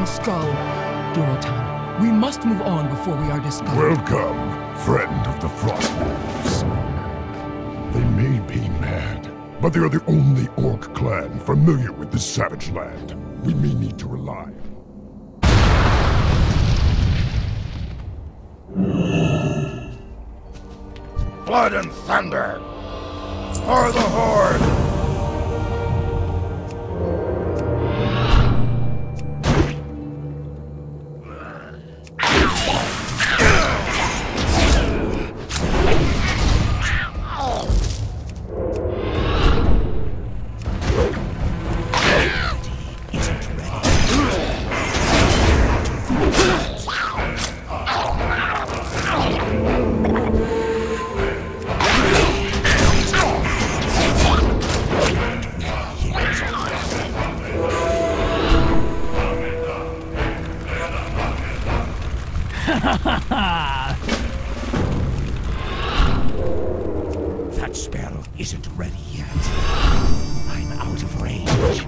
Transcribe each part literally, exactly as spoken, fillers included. Iron Skull. Durotan, we must move on before we are discovered. Welcome, friend of the Frostwolves. They may be mad, but they are the only orc clan familiar with this savage land. We may need to rely. Blood and thunder! For the Horde! That spell isn't ready yet. I'm out of range.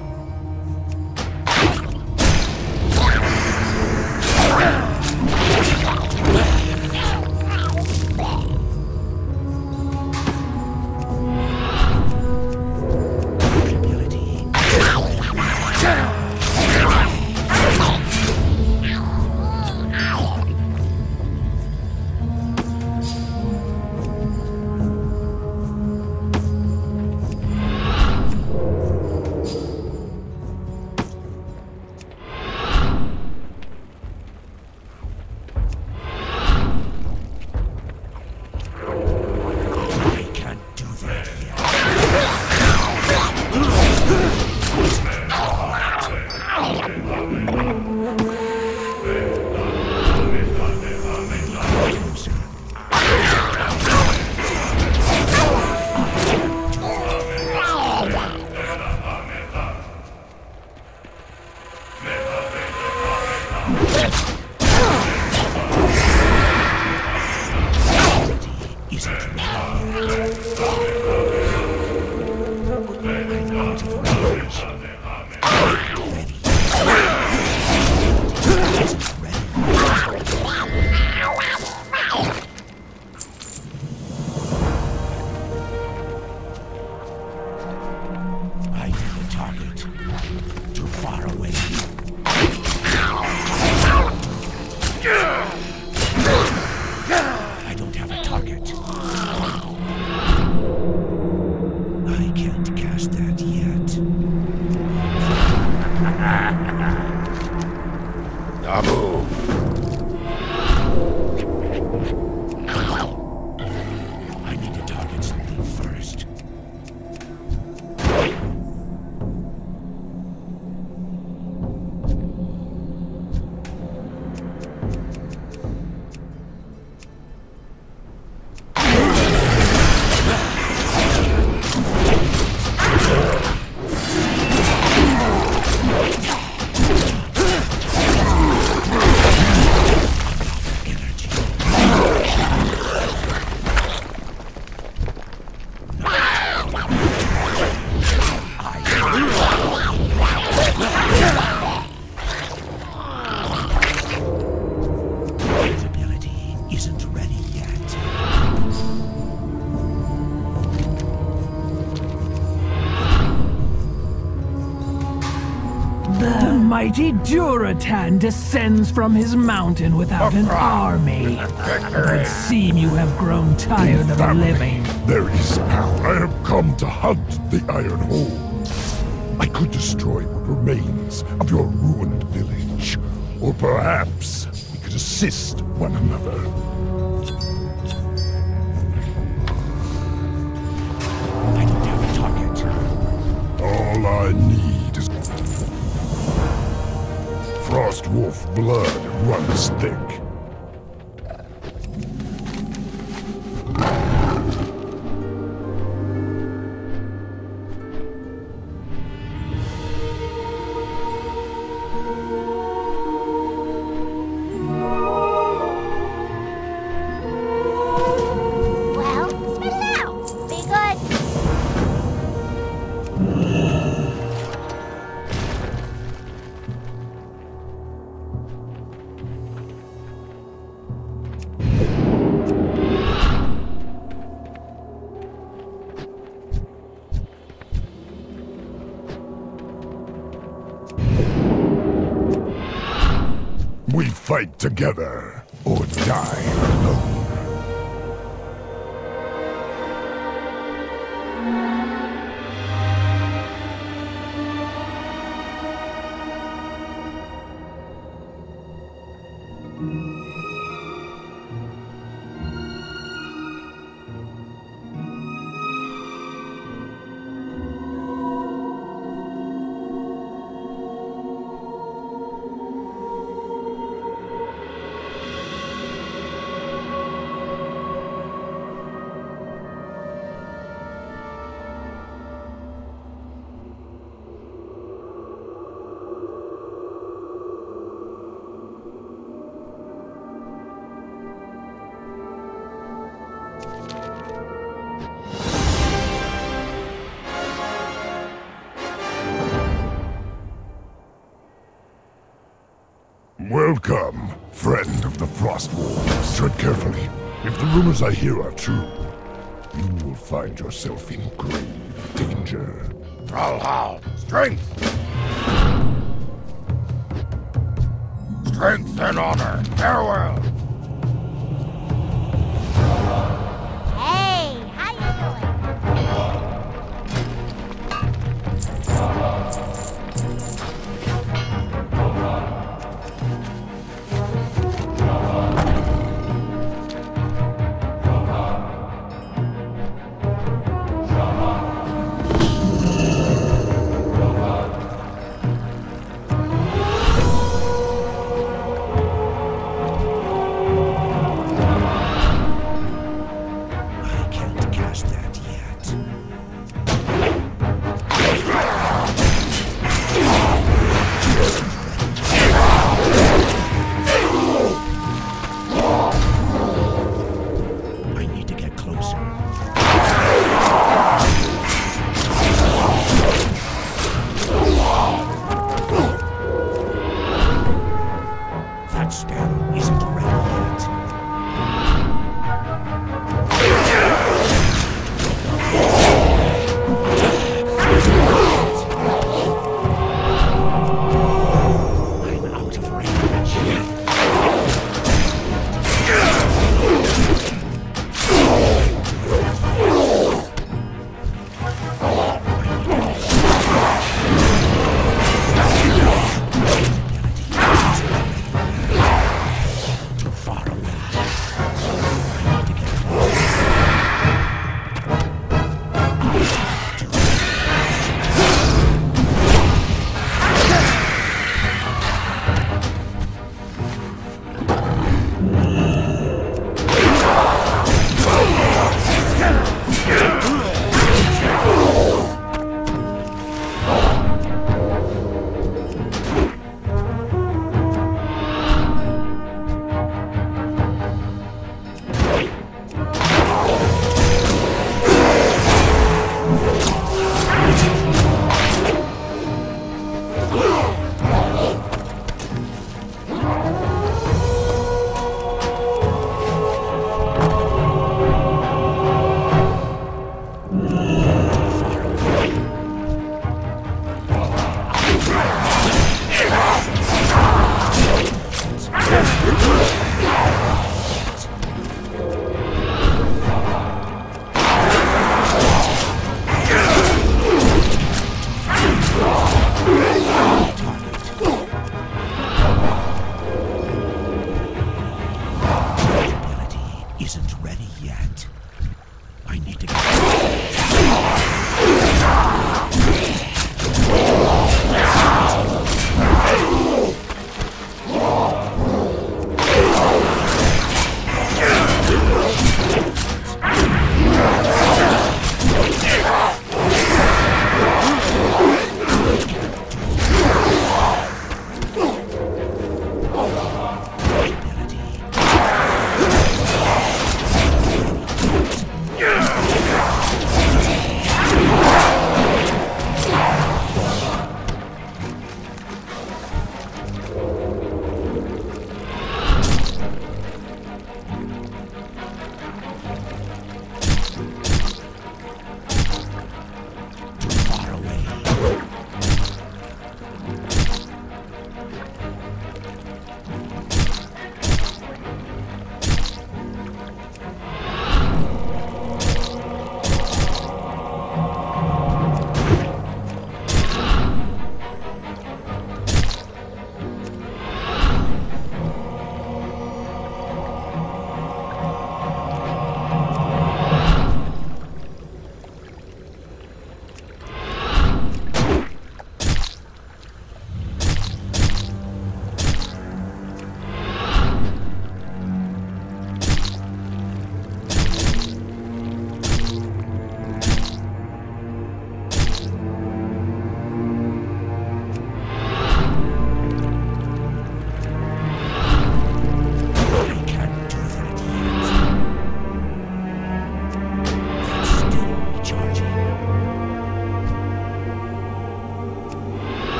Mighty Durotan descends from his mountain without an army. It would seem you have grown tired of living. There is power. I have come to hunt the Iron Hole. I could destroy what remains of your ruined village. Or perhaps we could assist one another. I don't have a target. All I need is Frostwolf blood runs thick. fight together or die alone. Welcome, friend of the Frostwolves. Tread carefully. If the rumors I hear are true, you will find yourself in grave danger. Thrall, how? Strength! Strength and honor! Farewell! Hey, how you doing? Yeah!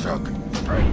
truck. Right.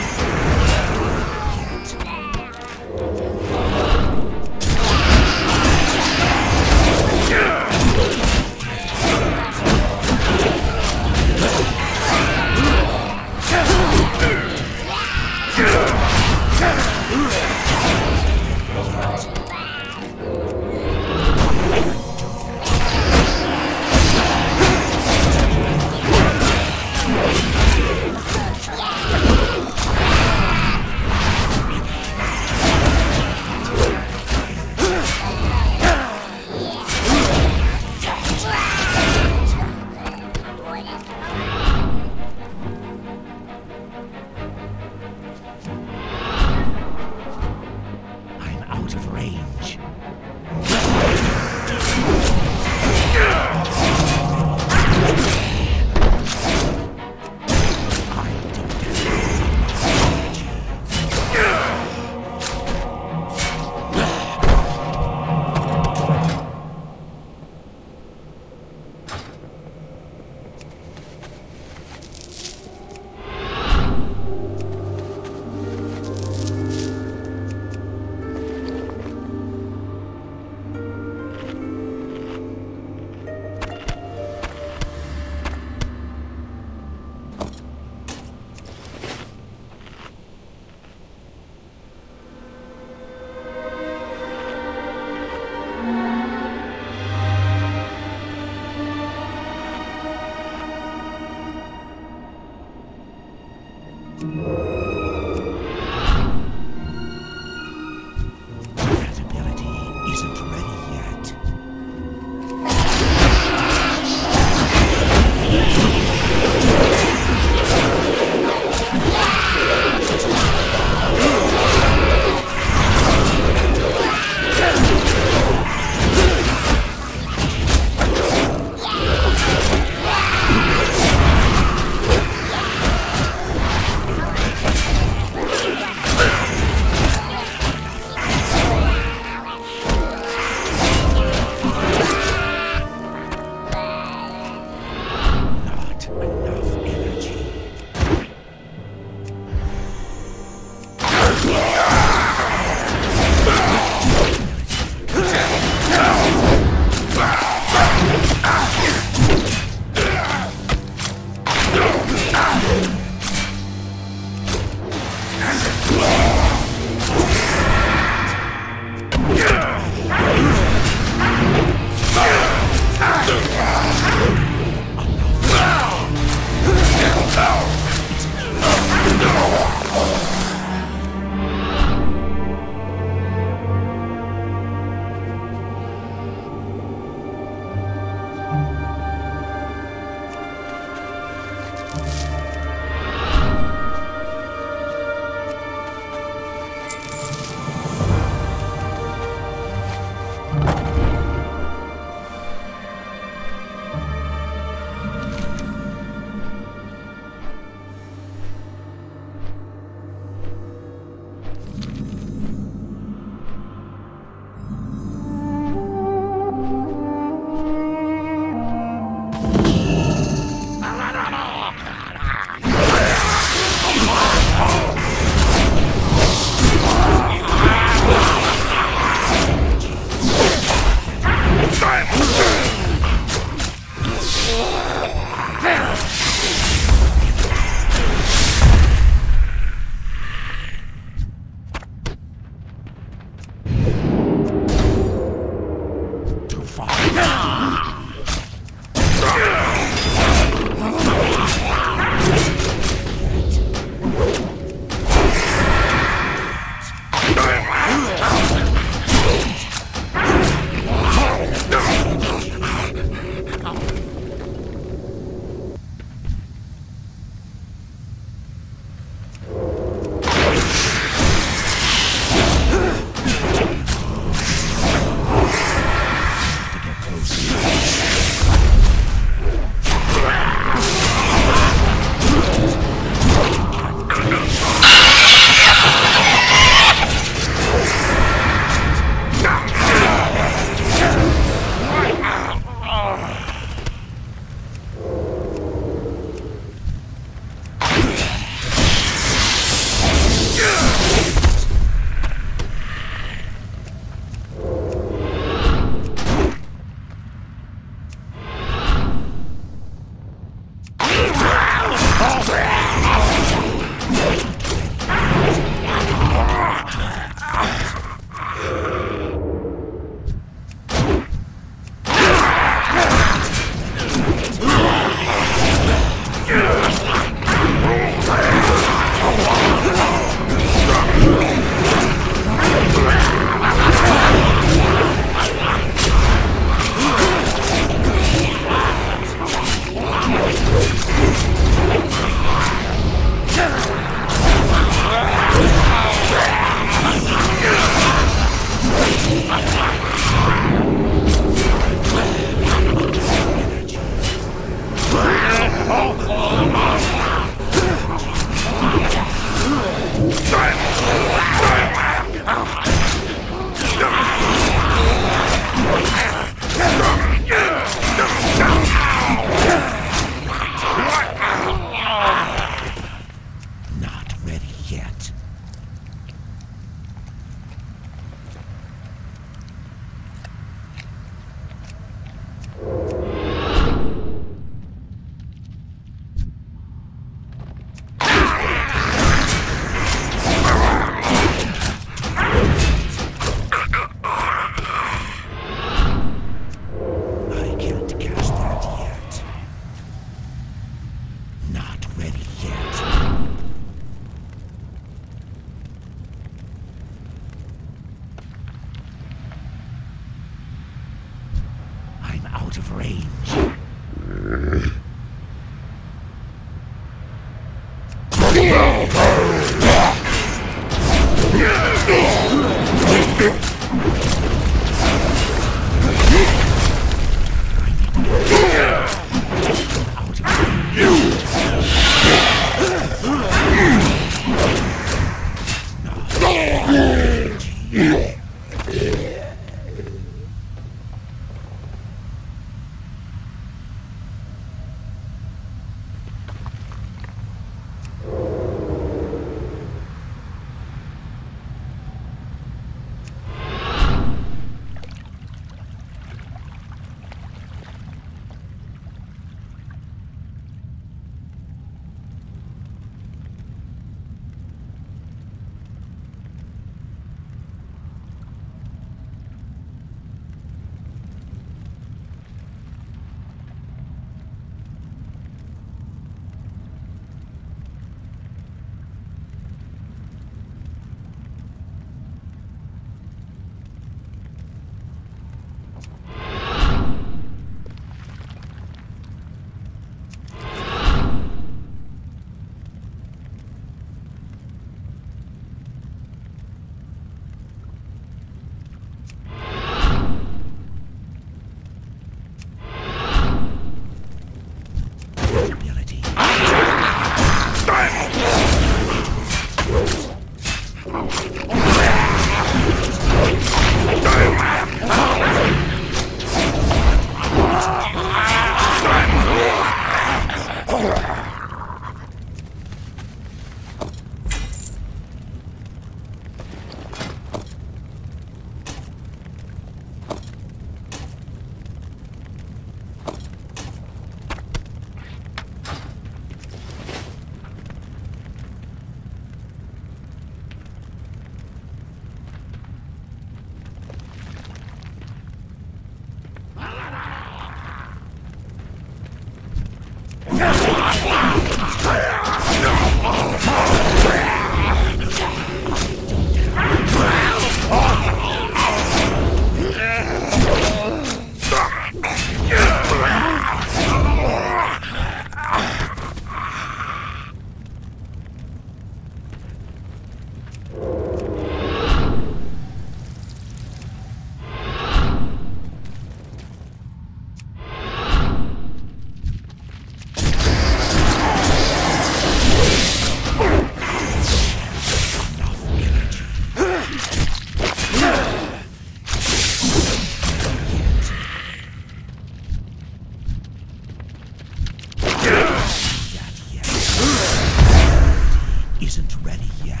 isn't ready yet.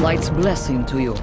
Light's blessing to you.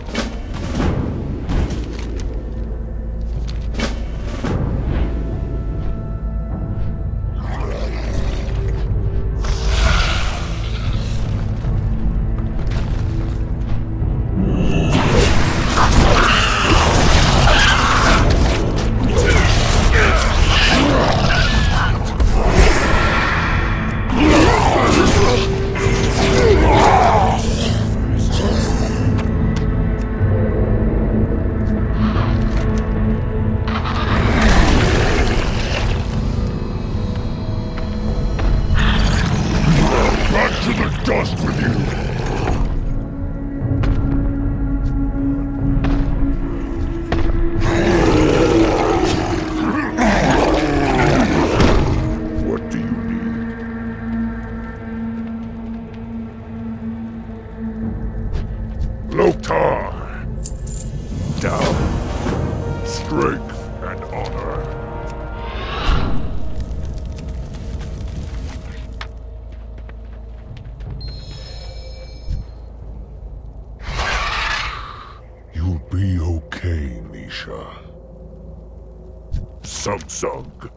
Sug.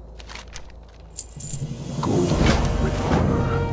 Go with honor.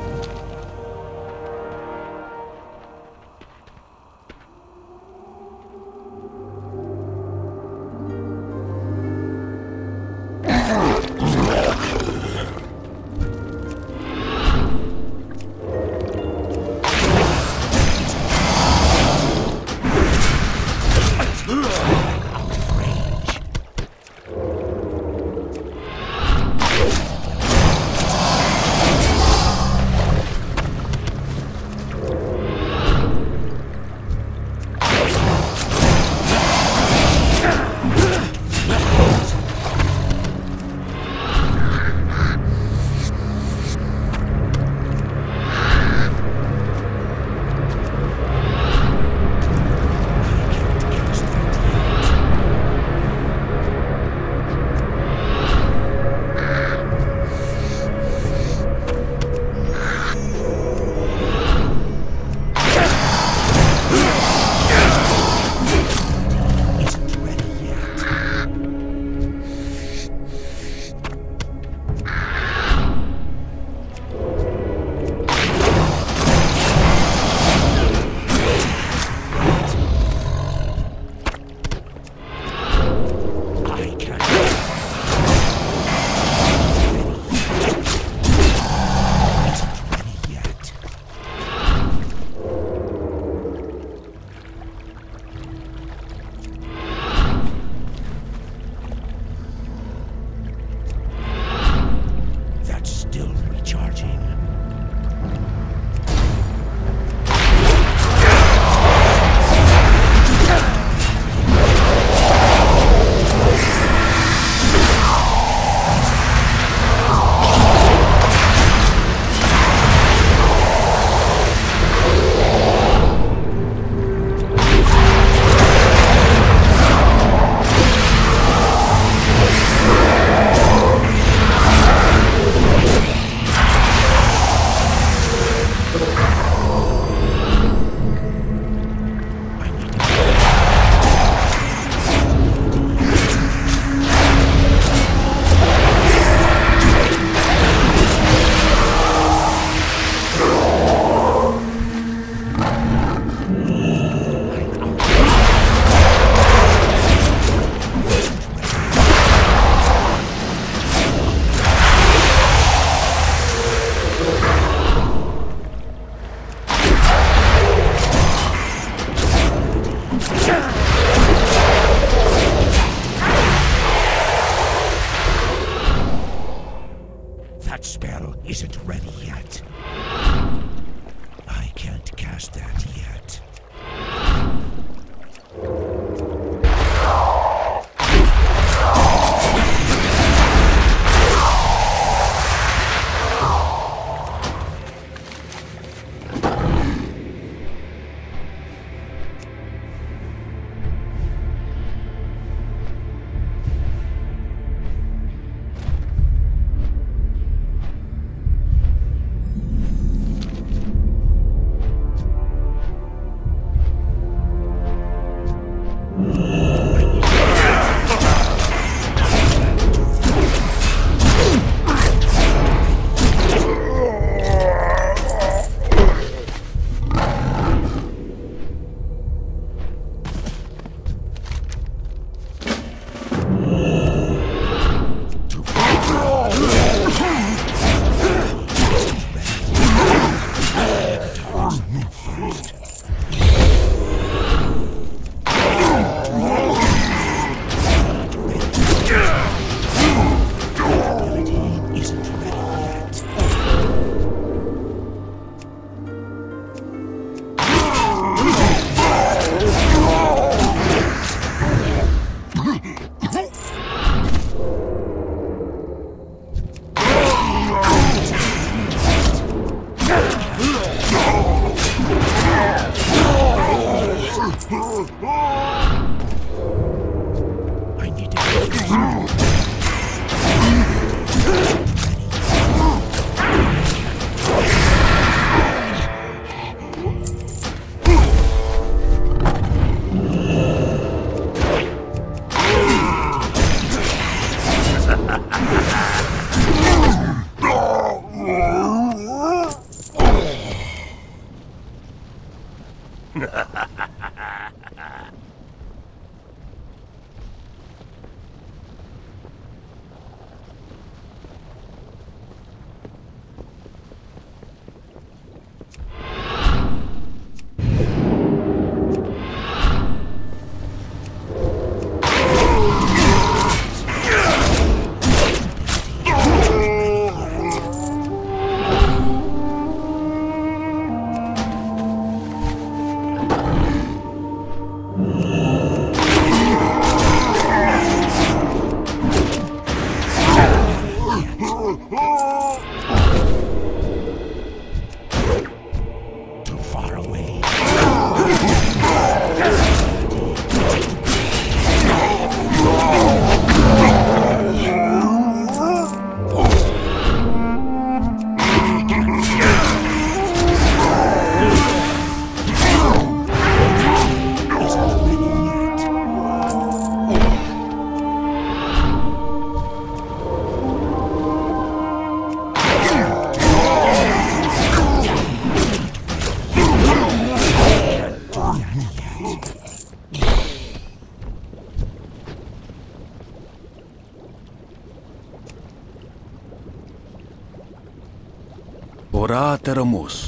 Teramos.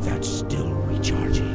That's still recharging.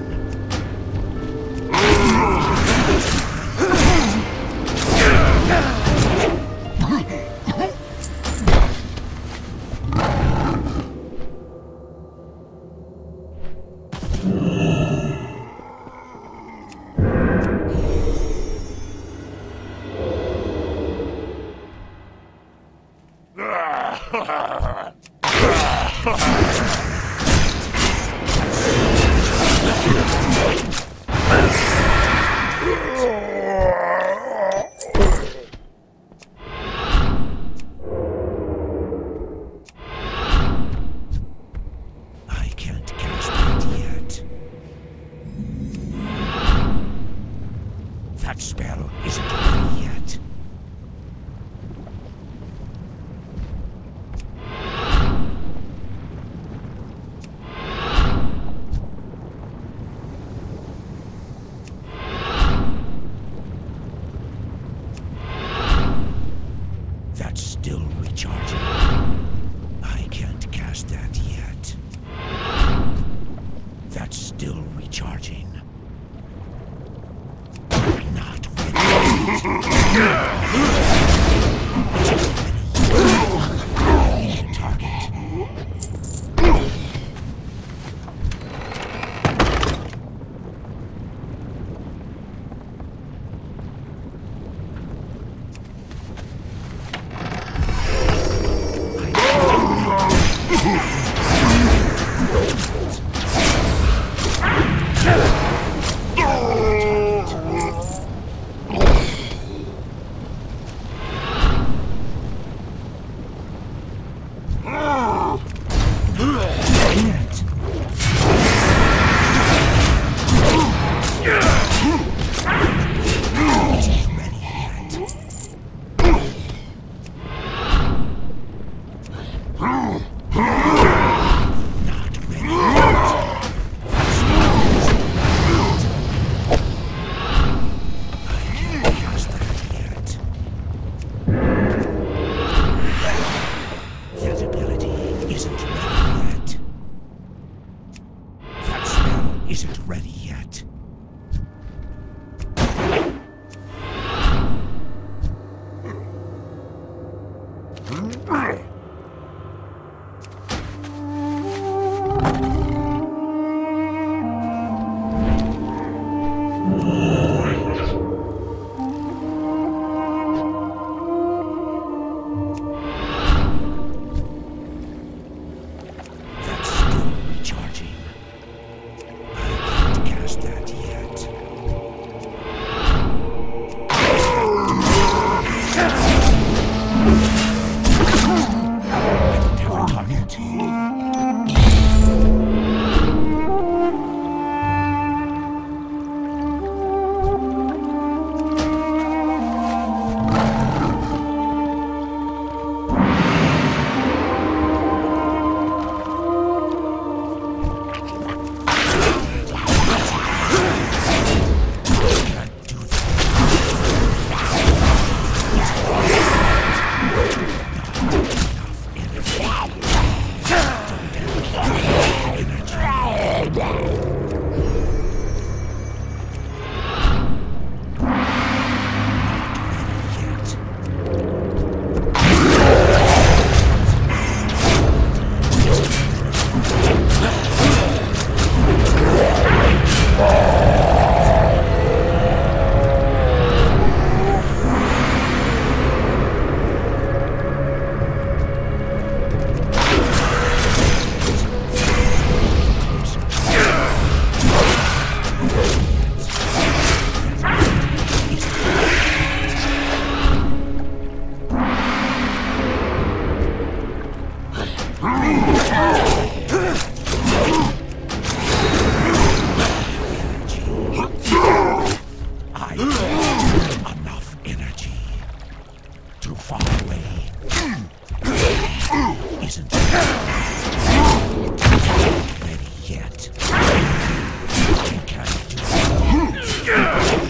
way isn't ready yet. You can't do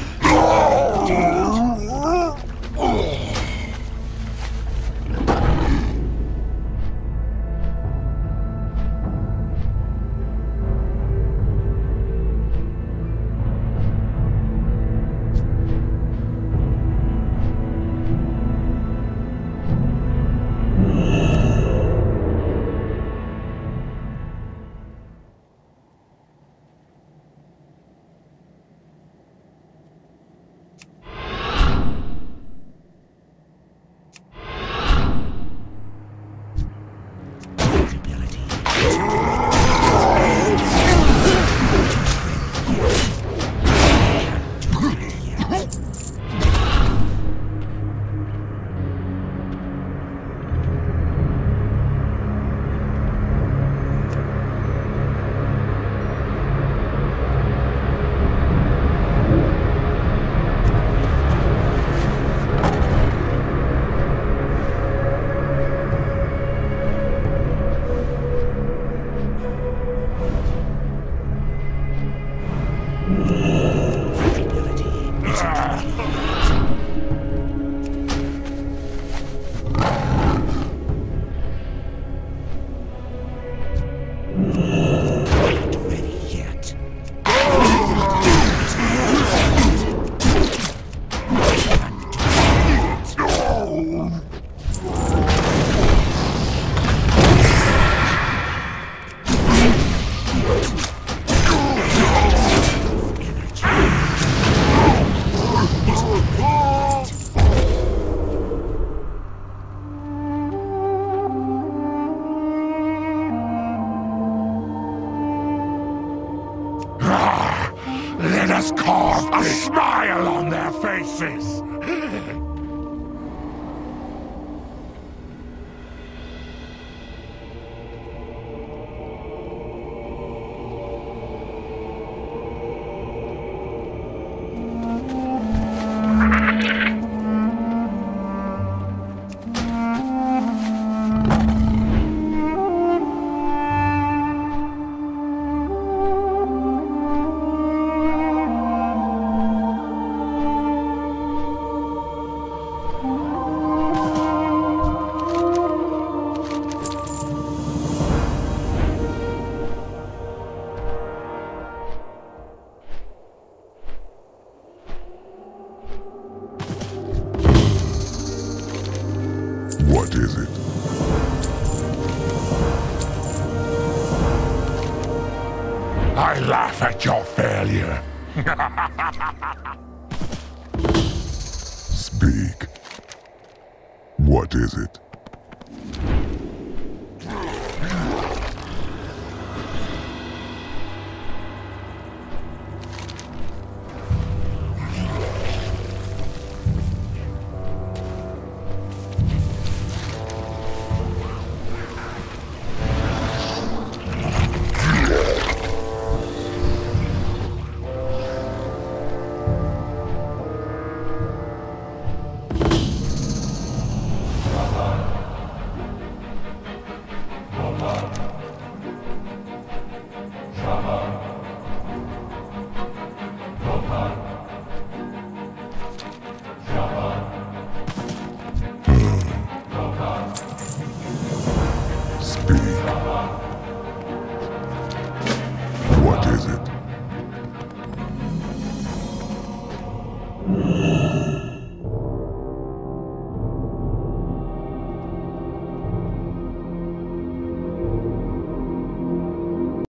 Speed.